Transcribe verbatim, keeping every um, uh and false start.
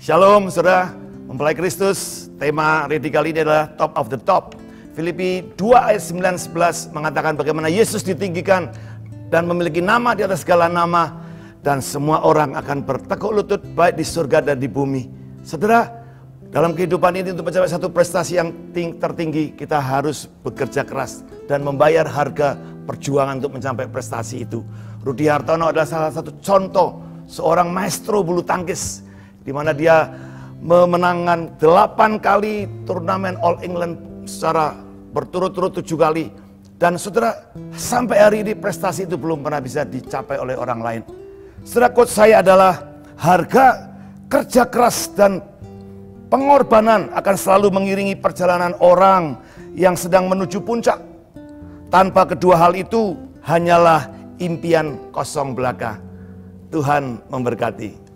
Shalom saudara, mempelai Kristus. Tema reading kali ini adalah top of the top. Filipi dua ayat sembilan sampai sebelas mengatakan bagaimana Yesus ditinggikan dan memiliki nama di atas segala nama, dan semua orang akan bertekuk lutut baik di surga dan di bumi. Saudara, dalam kehidupan ini untuk mencapai satu prestasi yang tertinggi, kita harus bekerja keras dan membayar harga perjuangan untuk mencapai prestasi itu. Rudy Hartono adalah salah satu contoh seorang maestro bulu tangkis, di mana dia memenangkan delapan kali turnamen All England secara berturut-turut tujuh kali. Dan saudara, sampai hari ini prestasi itu belum pernah bisa dicapai oleh orang lain. Saudara, quote saya adalah harga kerja keras dan pengorbanan akan selalu mengiringi perjalanan orang yang sedang menuju puncak. Tanpa kedua hal itu hanyalah impian kosong belaka. Tuhan memberkati.